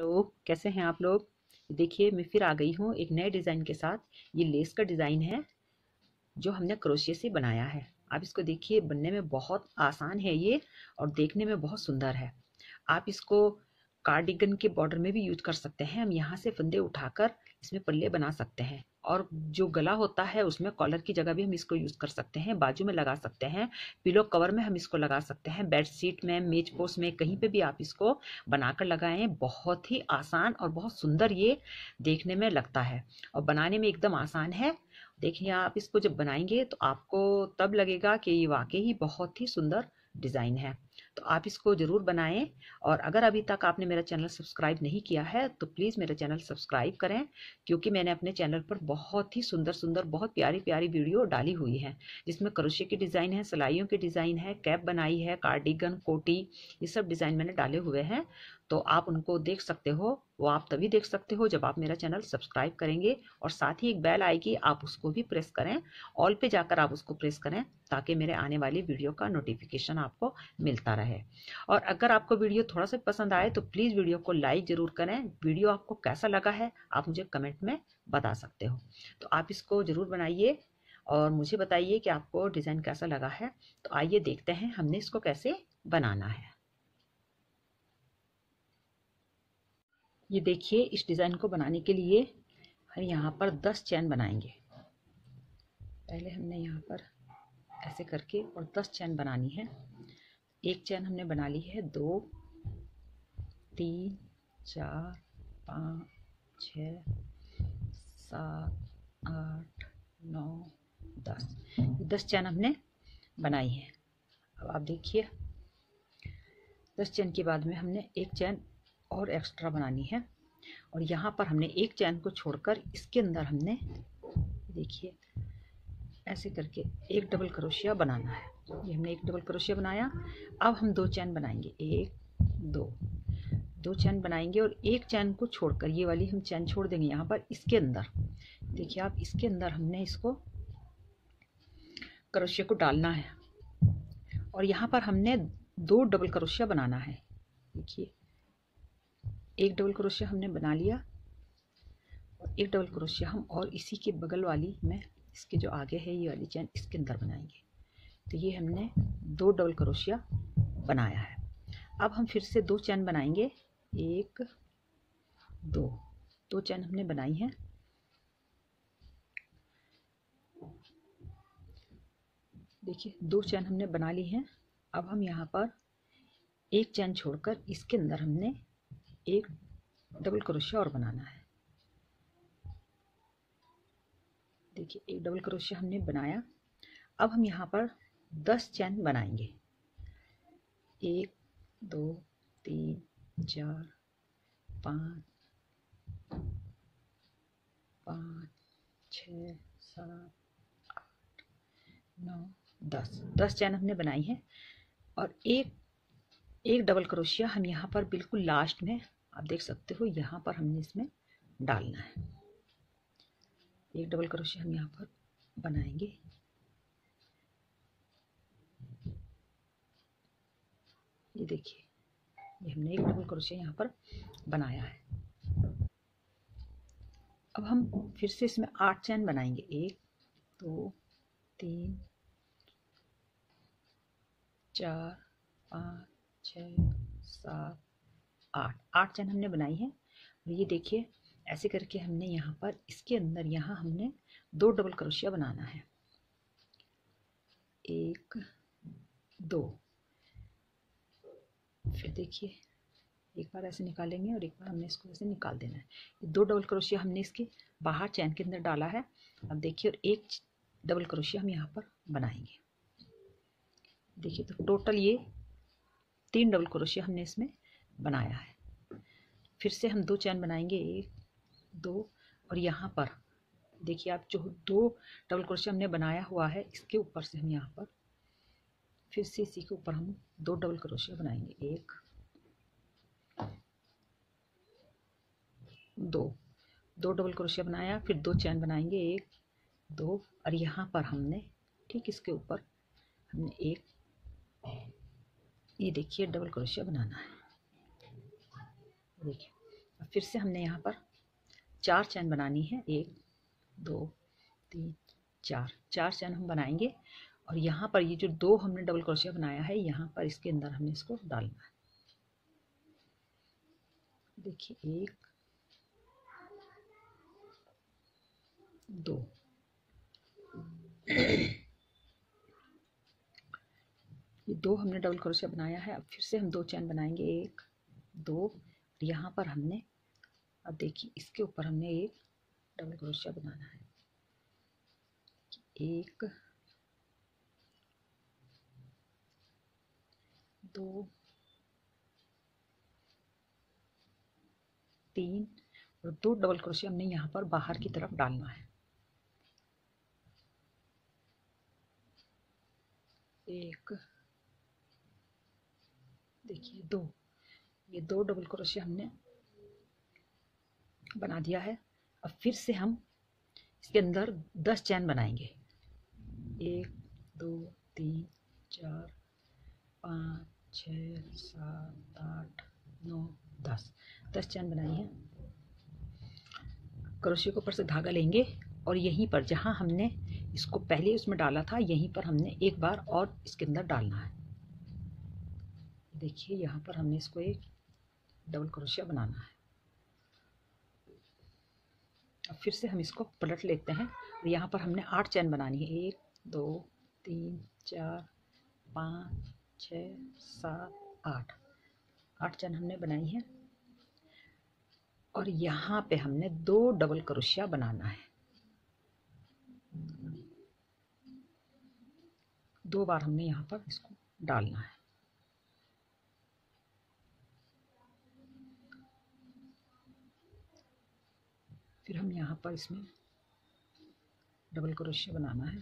लोग कैसे हैं आप लोग। देखिए मैं फिर आ गई हूँ एक नए डिज़ाइन के साथ। ये लेस का डिज़ाइन है जो हमने क्रोशिये से बनाया है। आप इसको देखिए, बनने में बहुत आसान है ये और देखने में बहुत सुंदर है। आप इसको कार्डिगन के बॉर्डर में भी यूज कर सकते हैं। हम यहाँ से फंदे उठाकर इसमें पल्ले बना सकते हैं और जो गला होता है उसमें कॉलर की जगह भी हम इसको यूज कर सकते हैं। बाजू में लगा सकते हैं, पिलो कवर में हम इसको लगा सकते हैं, बेडशीट में, मेज पोस्ट में, कहीं पे भी आप इसको बनाकर लगाएं। बहुत ही आसान और बहुत सुंदर ये देखने में लगता है और बनाने में एकदम आसान है। देखिए आप इसको जब बनाएंगे तो आपको तब लगेगा कि ये वाकई ही बहुत ही सुंदर डिज़ाइन है। तो आप इसको ज़रूर बनाएं और अगर अभी तक आपने मेरा चैनल सब्सक्राइब नहीं किया है तो प्लीज़ मेरा चैनल सब्सक्राइब करें, क्योंकि मैंने अपने चैनल पर बहुत ही सुंदर सुंदर बहुत प्यारी प्यारी वीडियो डाली हुई है, जिसमें क्रोशे के डिज़ाइन है, सिलाइयों के डिज़ाइन है, कैप बनाई है, कार्डिगन, कोटी, ये सब डिज़ाइन मैंने डाले हुए हैं। तो आप उनको देख सकते हो। वो आप तभी देख सकते हो जब आप मेरा चैनल सब्सक्राइब करेंगे और साथ ही एक बेल आएगी, आप उसको भी प्रेस करें, ऑल पे जाकर आप उसको प्रेस करें ताकि मेरे आने वाली वीडियो का नोटिफिकेशन आपको मिलता रहे। और अगर आपको वीडियो थोड़ा सा पसंद आए तो प्लीज़ वीडियो को लाइक ज़रूर करें। वीडियो आपको कैसा लगा है आप मुझे कमेंट में बता सकते हो। तो आप इसको ज़रूर बनाइए और मुझे बताइए कि आपको डिज़ाइन कैसा लगा है। तो आइए देखते हैं हमने इसको कैसे बनाना है। ये देखिए, इस डिज़ाइन को बनाने के लिए हम यहाँ पर 10 चैन बनाएंगे। पहले हमने यहाँ पर ऐसे करके और 10 चैन बनानी है। एक चैन हमने बना ली है, 2 3 4 5 6 7 8 9 10 10 चैन हमने बनाई है। अब आप देखिए 10 चैन के बाद में हमने एक चैन और एक्स्ट्रा बनानी है और यहाँ पर हमने एक चैन को छोड़कर इसके अंदर हमने देखिए ऐसे करके एक डबल क्रोशिया बनाना है। ये हमने एक डबल क्रोशिया बनाया। अब हम 2 चैन बनाएंगे, 1 2 चैन बनाएंगे और एक चैन को छोड़कर ये वाली हम चैन छोड़ देंगे यहाँ पर इसके अंदर। देखिए आप इसके अंदर हमने इसको क्रोशिया को डालना है और यहाँ पर हमने 2 डबल क्रोशिया बनाना है। देखिए एक डबल क्रोशिया हमने बना लिया और एक डबल क्रोशिया हम और इसी के बगल वाली में इसके जो आगे है ये वाली चैन इसके अंदर बनाएंगे। तो ये हमने 2 डबल क्रोशिया बनाया है। अब हम फिर से 2 चैन बनाएंगे, 1 2 चैन हमने बनाई है। देखिए 2 चैन हमने बना ली है। अब हम यहाँ पर एक चैन छोड़कर इसके अंदर हमने एक डबल क्रोशिया और बनाना है। देखिए एक डबल क्रोशिया हमने बनाया। अब हम यहाँ पर 10 चैन बनाएंगे, 1 2 3 4 5 5 6 7 8 9 10 10 चैन हमने बनाई है और एक डबल क्रोशिया हम यहाँ पर बिल्कुल लास्ट में आप देख सकते हो यहाँ पर हमने इसमें डालना है। एक डबल क्रोशिया हम यहाँ पर बनाएंगे। ये देखिए ये हमने एक डबल क्रोशिया यहाँ पर बनाया है। अब हम फिर से इसमें 8 चैन बनाएंगे, 1 2 3 4 5 6 7 8 चैन हमने बनाई है। और ये देखिए ऐसे करके हमने यहाँ पर इसके अंदर यहाँ हमने 2 डबल क्रोशिया बनाना है, 1 2। फिर देखिए एक बार ऐसे निकालेंगे और एक बार हमने इसको ऐसे निकाल देना है। ये 2 डबल क्रोशिया हमने इसके बाहर चैन के अंदर डाला है। अब देखिए और एक डबल क्रोशिया हम यहाँ पर बनाएंगे। देखिए तो टोटल ये 3 डबल क्रोशिया हमने इसमें बनाया है। फिर से हम 2 चैन बनाएंगे, 1 2 और यहाँ पर देखिए आप जो 2 डबल क्रोशिया हमने बनाया हुआ है इसके ऊपर से हम यहाँ पर फिर से इसी के ऊपर हम 2 डबल क्रोशिया बनाएंगे, 1 2 डबल क्रोशिया बनाया। फिर 2 चैन बनाएंगे, 1 2 और यहाँ पर हमने ठीक इसके ऊपर हमने एक ये देखिए डबल क्रोशिया बनाना है। देखिए फिर से हमने यहाँ पर चार चैन बनानी है, एक दो तीन चार, चार चैन हम बनाएंगे। और यहाँ पर ये जो दो हमने डबल क्रोशिया बनाया है यहाँ पर इसके अंदर हमने इसको डालना है। देखिए एक दो, ये दो हमने डबल क्रोशिया बनाया है। अब फिर से हम दो चैन बनाएंगे, एक दो, यहाँ पर हमने अब देखिए इसके ऊपर हमने एक डबल क्रोशिया बनाना है, एक दो तीन, और दो डबल क्रोशिया हमने यहाँ पर बाहर की तरफ डालना है, एक देखिए दो, ये दो डबल क्रोशिया हमने बना दिया है। अब फिर से हम इसके अंदर 10 चैन बनाएंगे, एक दो तीन चार पाँच छः सात आठ नौ 10, 10 चैन बनाइए। क्रोशिया के ऊपर से धागा लेंगे और यहीं पर जहां हमने इसको पहले उसमें डाला था यहीं पर हमने एक बार और इसके अंदर डालना है। देखिए यहाँ पर हमने इसको एक डबल क्रोशिया बनाना है। अब फिर से हम इसको पलट लेते हैं और यहाँ पर हमने 8 चैन बनानी है, एक दो तीन चार पाँच छः सात आठ, 8 चैन हमने बनाई है। और यहाँ पे हमने दो डबल क्रोशिया बनाना है, दो बार हमने यहाँ पर इसको डालना है। फिर हम यहाँ पर इसमें डबल क्रोशिया बनाना है,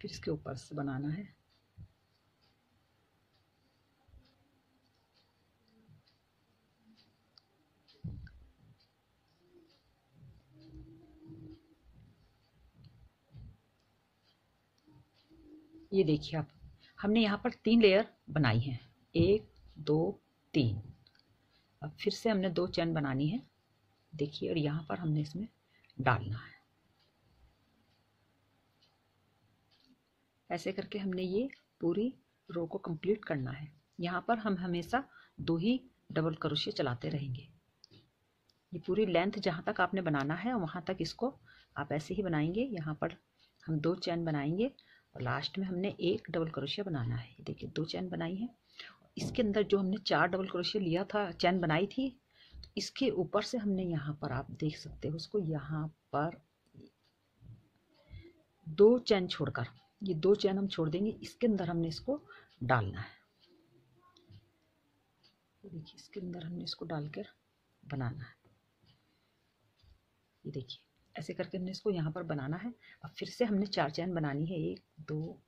फिर इसके ऊपर से बनाना है, ये देखिए आप हमने यहाँ पर 3 लेयर बनाई है, एक दो तीन। अब फिर से हमने 2 चैन बनानी है, देखिए, और यहाँ पर हमने इसमें डालना है। ऐसे करके हमने ये पूरी रो को कंप्लीट करना है। यहाँ पर हम हमेशा 2 ही डबल क्रोशिया चलाते रहेंगे। ये पूरी लेंथ जहाँ तक आपने बनाना है वहाँ तक इसको आप ऐसे ही बनाएंगे। यहाँ पर हम 2 चैन बनाएंगे और लास्ट में हमने एक डबल क्रोशिया बनाना है। देखिए 2 चैन बनाई है, इसके अंदर जो हमने 4 डबल क्रोशिया लिया था, चैन बनाई थी, इसके ऊपर से हमने यहाँ पर आप देख सकते हो उसको, यहाँ पर 2 चैन छोड़कर, ये 2 चैन हम छोड़ देंगे, इसके अंदर हमने इसको डालना है। देखिए इसके अंदर हमने इसको डालकर बनाना है। ये देखिए ऐसे करके हमने इसको यहाँ पर बनाना है। अब फिर से हमने 4 चैन बनानी है, एक दो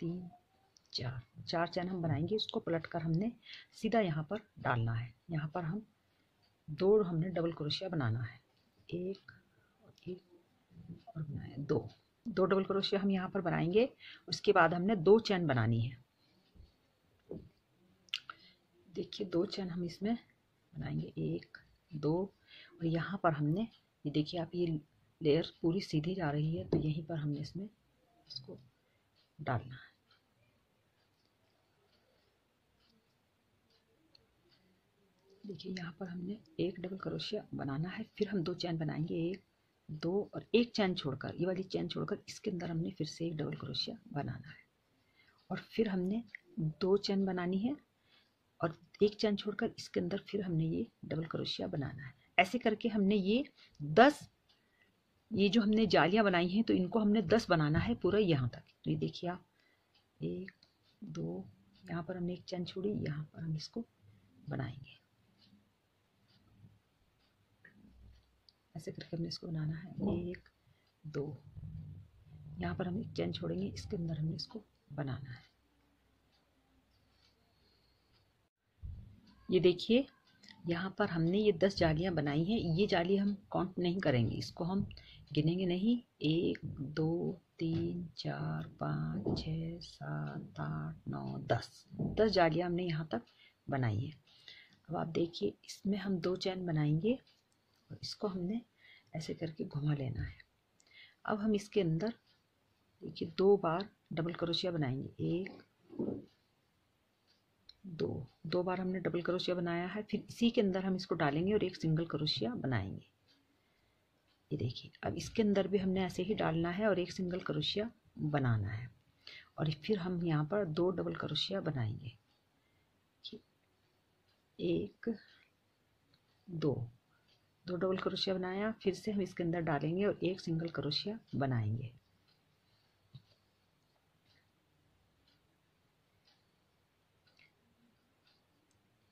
तीन चार, 4 चैन हम बनाएंगे, उसको पलट कर हमने सीधा यहाँ पर डालना है। यहाँ पर हम 2 हमने डबल क्रोशिया बनाना है, एक और बनाया दो, 2 डबल क्रोशिया हम यहाँ पर बनाएंगे। उसके बाद हमने 2 चैन बनानी है। देखिए 2 चैन हम इसमें बनाएंगे, एक दो, और यहाँ पर हमने ये देखिए आप ये लेयर पूरी सीधी जा रही है तो यहीं पर हमने इसमें इसको डालना है। देखिए यहाँ पर हमने एक डबल क्रोशिया बनाना है, फिर हम 2 चैन बनाएंगे, एक दो, और एक चैन छोड़कर, ये वाली चैन छोड़कर इसके अंदर हमने फिर से एक डबल क्रोशिया बनाना है। और फिर हमने 2 चैन बनानी है और एक चैन छोड़कर इसके अंदर फिर हमने ये डबल क्रोशिया बनाना है। ऐसे करके हमने ये 10, ये जो हमने जालियां बनाई हैं तो इनको हमने 10 बनाना है पूरा यहाँ तक। तो ये देखिए आप एक दो, यहाँ पर हमने एक चैन छोड़ी, यहाँ पर हम इसको बनाएंगे। ऐसे करके हमने इसको बनाना है, एक दो, यहाँ पर हम एक चैन छोड़ेंगे, इसके अंदर हमने इसको बनाना है। ये देखिए यहाँ पर हमने ये 10 जालियाँ बनाई हैं। ये जाली हम काउंट नहीं करेंगे, इसको हम गिनेंगे नहीं। एक दो तीन चार पाँच छः सात आठ नौ 10, 10 जालियाँ हमने यहाँ तक बनाई हैं। अब आप देखिए इसमें हम दो चैन बनाएंगे और इसको हमने ऐसे करके घुमा लेना है। अब हम इसके अंदर देखिए दो बार डबल क्रोशिया बनाएंगे, एक दो, दो बार हमने डबल क्रोशिया बनाया है। फिर इसी के अंदर हम इसको डालेंगे और एक सिंगल क्रोशिया बनाएंगे। ये देखिए अब इसके अंदर भी हमने ऐसे ही डालना है और एक सिंगल क्रोशिया बनाना है और फिर हम यहाँ पर दो डबल क्रोशिया बनाएंगे, एक दो, दो डबल क्रोशिया बनाया। फिर से हम इसके अंदर डालेंगे और एक सिंगल क्रोशिया बनाएंगे।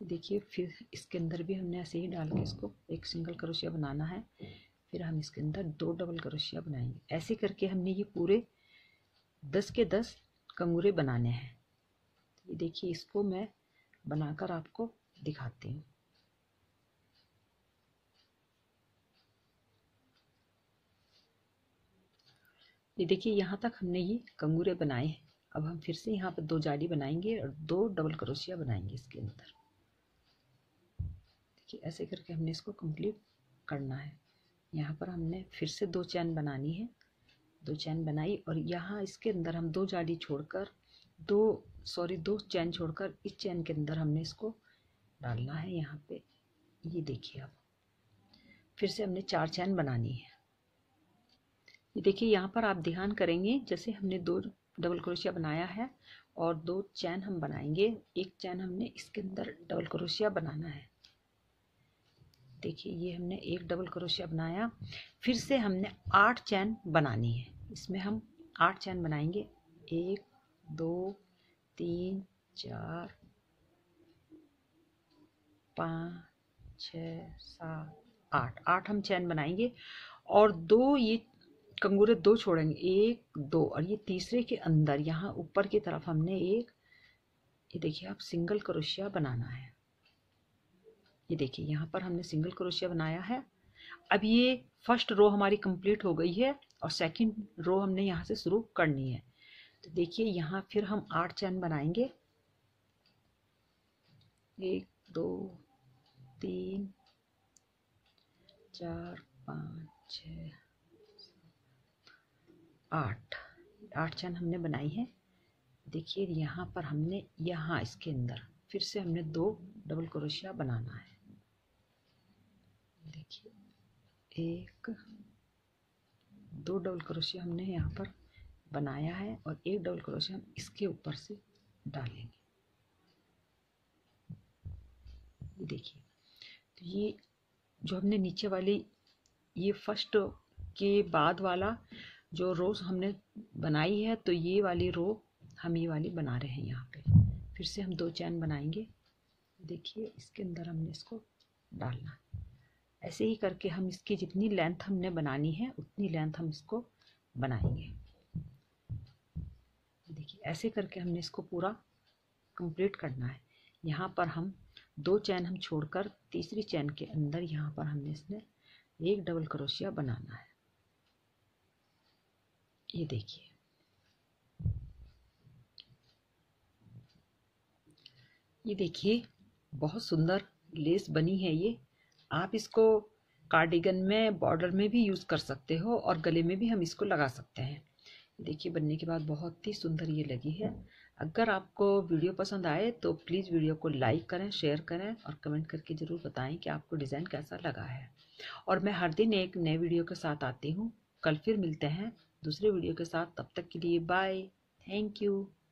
देखिए फिर इसके अंदर भी हमने ऐसे ही डाल के इसको एक सिंगल क्रोशिया बनाना है। फिर हम इसके अंदर दो डबल क्रोशिया बनाएंगे। ऐसे करके हमने ये पूरे 10 के 10 कंगूरे बनाने हैं। ये देखिए इसको मैं बनाकर आपको दिखाती हूँ। ये देखिए यहाँ तक हमने ये कंगूरे बनाए हैं। अब हम फिर से यहाँ पर दो जाली बनाएंगे और दो डबल क्रोशिया बनाएंगे इसके अंदर। देखिए ऐसे करके हमने इसको कंप्लीट करना है। यहाँ पर हमने फिर से दो चैन बनानी है, दो चैन बनाई और यहाँ इसके अंदर हम दो जाली छोड़कर दो चैन छोड़कर इस चैन के अंदर हमने इसको डालना है यहाँ पे। ये देखिए अब फिर से हमने 4 चैन बनानी है। ये देखिए यहाँ पर आप ध्यान करेंगे, जैसे हमने दो डबल क्रोशिया बनाया है और दो चैन हम बनाएंगे, एक चैन हमने इसके अंदर डबल क्रोशिया बनाना है। देखिए ये हमने एक डबल क्रोशिया बनाया। फिर से हमने 8 चैन बनानी है, इसमें हम 8 चैन बनाएंगे, 1 2 3 4 5 6 7 8, 8 हम चैन बनाएंगे और दो ये कंगूरे दो छोड़ेंगे, 1 2 और ये तीसरे के अंदर यहाँ ऊपर की तरफ हमने एक, ये देखिए आप सिंगल क्रोशिया बनाना है। ये देखिए यहाँ पर हमने सिंगल क्रोशिया बनाया है। अब ये फर्स्ट रो हमारी कंप्लीट हो गई है और सेकंड रो हमने यहाँ से शुरू करनी है। तो देखिए यहाँ फिर हम 8 चैन बनाएंगे, 1 2 3 4 5 6 7 8 चैन हमने बनाई है। देखिए यहाँ पर हमने यहाँ इसके अंदर फिर से हमने दो डबल क्रोशिया बनाना है। देखिए एक दो डबल क्रोशिया हमने यहाँ पर बनाया है और एक डबल क्रोशिया हम इसके ऊपर से डालेंगे। देखिए तो ये जो हमने नीचे वाली ये फर्स्ट के बाद वाला जो रो हमने बनाई है, तो ये वाली रो हम ये वाली बना रहे हैं। यहाँ पे फिर से हम दो चैन बनाएंगे। देखिए इसके अंदर हमने इसको डालना, ऐसे ही करके हम इसकी जितनी लेंथ हमने बनानी है उतनी लेंथ हम इसको बनाएंगे। देखिए ऐसे करके हमने इसको पूरा कंप्लीट करना है। यहाँ पर हम दो चैन हम छोड़कर तीसरी चैन के अंदर यहाँ पर हमने इसमें एक डबल क्रोशिया बनाना है। ये देखिए बहुत सुंदर लेस बनी है ये। आप इसको कार्डिगन में, बॉर्डर में भी यूज़ कर सकते हो और गले में भी हम इसको लगा सकते हैं। देखिए बनने के बाद बहुत ही सुंदर ये लगी है। अगर आपको वीडियो पसंद आए तो प्लीज़ वीडियो को लाइक करें, शेयर करें और कमेंट करके ज़रूर बताएं कि आपको डिज़ाइन कैसा लगा है। और मैं हर दिन एक नए वीडियो के साथ आती हूँ। कल फिर मिलते हैं दूसरे वीडियो के साथ, तब तक के लिए बाय, थैंक यू।